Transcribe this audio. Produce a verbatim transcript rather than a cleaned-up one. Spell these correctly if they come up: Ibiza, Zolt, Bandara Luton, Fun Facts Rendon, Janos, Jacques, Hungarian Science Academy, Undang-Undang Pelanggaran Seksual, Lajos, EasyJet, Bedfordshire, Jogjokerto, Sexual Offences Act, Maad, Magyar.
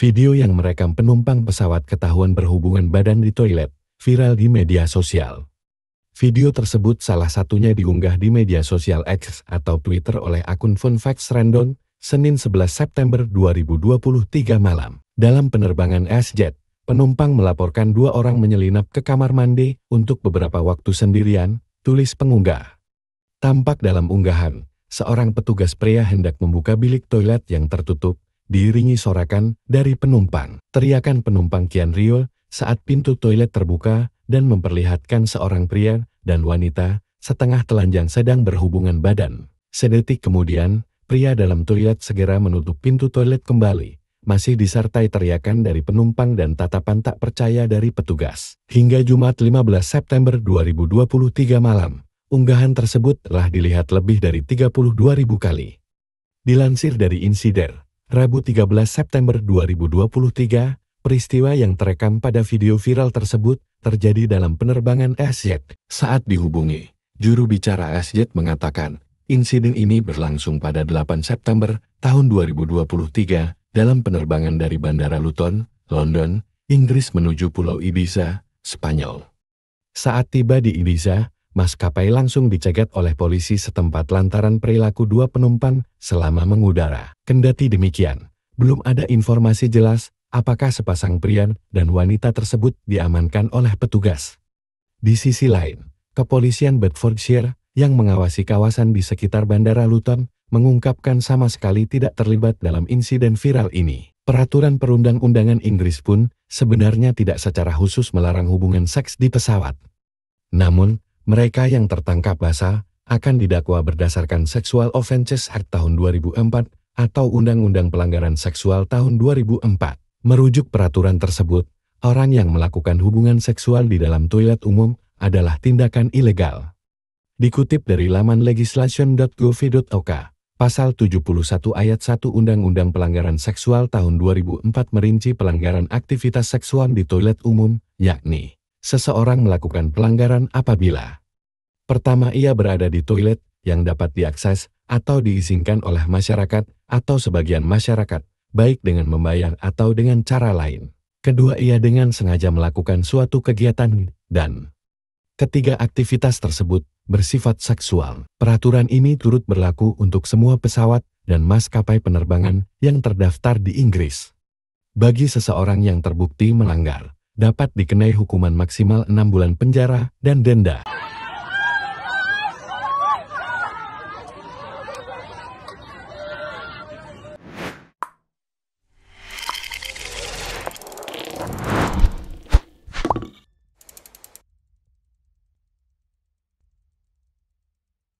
Video yang merekam penumpang pesawat ketahuan berhubungan badan di toilet, viral di media sosial. Video tersebut salah satunya diunggah di media sosial X atau Twitter oleh akun Fun Facts Rendon, Senin sebelas September dua ribu dua puluh tiga malam. Dalam penerbangan EasyJet, penumpang melaporkan dua orang menyelinap ke kamar mandi untuk beberapa waktu sendirian, tulis pengunggah. Tampak dalam unggahan, seorang petugas pria hendak membuka bilik toilet yang tertutup, diiringi sorakan dari penumpang. Teriakan penumpang kian riuh saat pintu toilet terbuka dan memperlihatkan seorang pria dan wanita setengah telanjang sedang berhubungan badan. Sedetik kemudian, pria dalam toilet segera menutup pintu toilet kembali, masih disertai teriakan dari penumpang dan tatapan tak percaya dari petugas. Hingga Jumat lima belas September dua ribu dua puluh tiga malam, unggahan tersebut telah dilihat lebih dari tiga puluh dua ribu kali. Dilansir dari Insider, Rabu tiga belas September dua ribu dua puluh tiga, peristiwa yang terekam pada video viral tersebut terjadi dalam penerbangan EasyJet. Saat dihubungi, juru bicara EasyJet mengatakan, insiden ini berlangsung pada delapan September tahun dua ribu dua puluh tiga dalam penerbangan dari Bandara Luton, London, Inggris menuju Pulau Ibiza, Spanyol. Saat tiba di Ibiza, maskapai langsung dicegat oleh polisi setempat lantaran perilaku dua penumpang selama mengudara. Kendati demikian, belum ada informasi jelas apakah sepasang pria dan wanita tersebut diamankan oleh petugas. Di sisi lain, kepolisian Bedfordshire yang mengawasi kawasan di sekitar Bandara Luton mengungkapkan sama sekali tidak terlibat dalam insiden viral ini. Peraturan perundang-undangan Inggris pun sebenarnya tidak secara khusus melarang hubungan seks di pesawat. Namun, mereka yang tertangkap basah akan didakwa berdasarkan Sexual Offences Act tahun dua ribu empat atau Undang-Undang Pelanggaran Seksual tahun dua ribu empat. Merujuk peraturan tersebut, orang yang melakukan hubungan seksual di dalam toilet umum adalah tindakan ilegal. Dikutip dari laman legislation dot gov dot O K, Pasal tujuh puluh satu Ayat satu Undang-Undang Pelanggaran Seksual tahun dua ribu empat merinci pelanggaran aktivitas seksual di toilet umum, yakni seseorang melakukan pelanggaran apabila pertama, ia berada di toilet yang dapat diakses atau diizinkan oleh masyarakat atau sebagian masyarakat, baik dengan membayar atau dengan cara lain. Kedua, ia dengan sengaja melakukan suatu kegiatan. Dan ketiga, aktivitas tersebut bersifat seksual. Peraturan ini turut berlaku untuk semua pesawat dan maskapai penerbangan yang terdaftar di Inggris. Bagi seseorang yang terbukti melanggar, dapat dikenai hukuman maksimal enam bulan penjara dan denda.